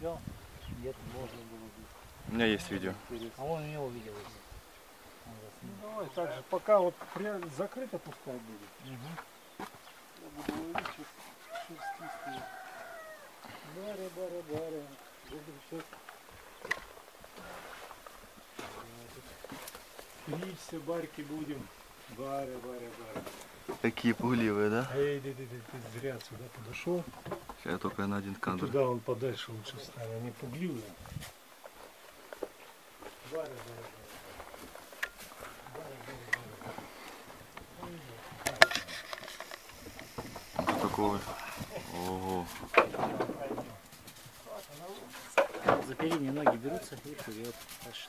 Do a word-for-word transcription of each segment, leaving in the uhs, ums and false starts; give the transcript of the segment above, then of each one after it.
взял, где-то можно было быть. У меня есть видео. А он у него видео есть. Ну давай, так же, пока вот закрыто пускай будет. Угу. Я буду ловить шерстистые. Баря-баря-баря. Кричься, барьки будем. Баря-баря-баря. Такие пугливые, да? Эй, ты, ты, ты, ты зря сюда подошел. Сейчас я только на один кадр. Туда он подальше лучше встанет, они пугливые. Баря-баря-баря. Ого. За передние ноги берутся и вперед.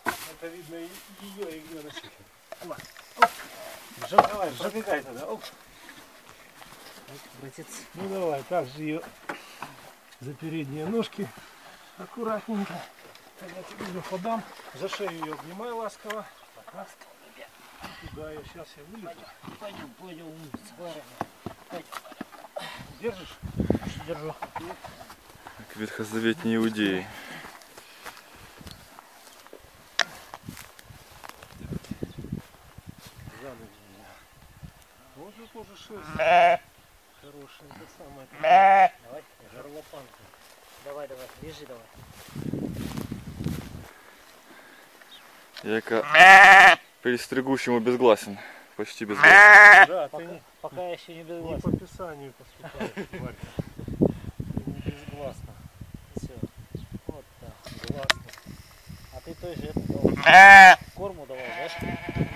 Это видно ее и ее рассекает. Давай, забегай тогда. Оп. Ну давай, так же ее за передние ножки. Аккуратненько. Я тебе ее подам. За шею ее обнимай ласково. Туда ее сейчас я вылезу. Пойдем, пойдем, умница. Держишь? Держу. Как ветхозаветные иудеи. Вот же тоже шерсть. Хорошая, это самое. Давай, горлопанка. Давай, давай, лежи, давай. Яко перестригущему безгласен. Почти безгласен. Да, пока, не, пока я еще не безгласен. Не по писанию поступаю, тварь. Не безгласно. Все. Вот так, гласно. А ты той же это давай. Корму давай, знаешь? О.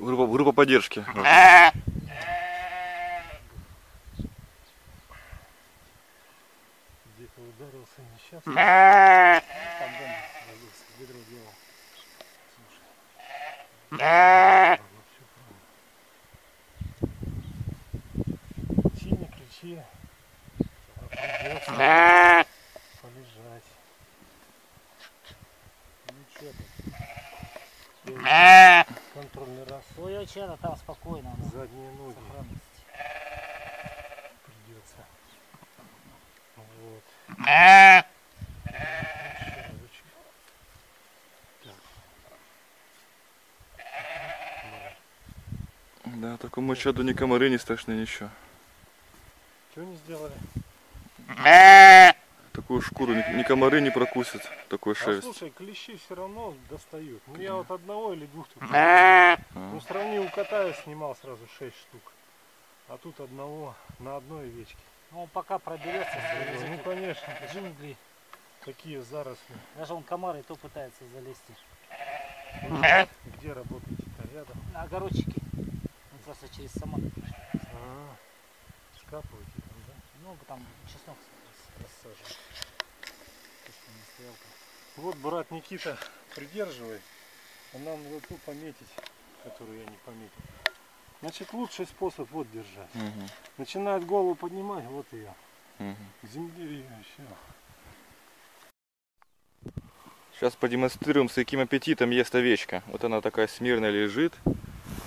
Группа поддержки. Где-то ударился несчастный. Там дома родился, ведро делал. Слушай. Кричи, не кричи. Придется полежать. Ну че ты? Контрольный раз. Твоё чело там спокойно. Задние ноги. Придется. Вот. Так. Да, такому чаду ни комары не страшны, ничего. Чего не сделали? Такую шкуру ни комары не прокусят, такой шерсть. А слушай, клещи все равно достают. Ну я вот одного или двух тут. Ну сравни, у кота я снимал сразу шесть штук. А тут одного на одной овечке. Ну он пока проберется. Ну конечно. Джунгли. Такие заросли. Даже он комары то пытается залезть. Где работаете-то? Рядом? На огородчике. Он просто через самок пришли. А, скапываете там, да? Ну там чеснок. Вот брат Никита, придерживай, а нам вот ту пометить, которую я не пометил. Значит, лучший способ вот держать. Угу. Начинает голову поднимать, вот ее. Угу. Земли еще. Сейчас продемонстрируем, с каким аппетитом ест овечка. Вот она такая смирно лежит.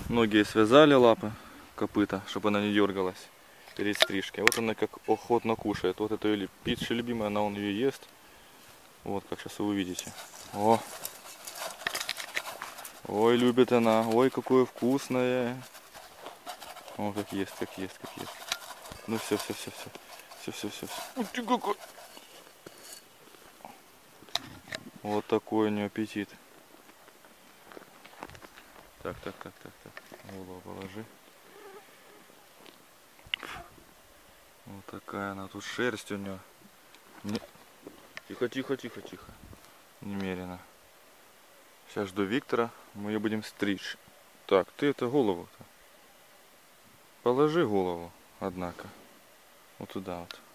Ноги связали, лапы, копыта, чтобы она не дергалась. Перед стрижкой. Вот она как охотно кушает. Вот это ее пища любимая, она он ее ест. Вот как сейчас вы увидите. О! Ой, любит она. Ой, какое вкусное. О, как ест, как ест, как ест. Ну все, все, все, все. Все, все, все, все. Ой, ты какой! Вот такой у нее аппетит. Так, так, так, так, так. Голову положи. Вот такая она, тут шерсть у нее. Не... Тихо, тихо, тихо, тихо. Немерено. Сейчас жду Виктора, мы ее будем стричь. Так, ты это голову-то. Положи голову, однако. Вот туда вот.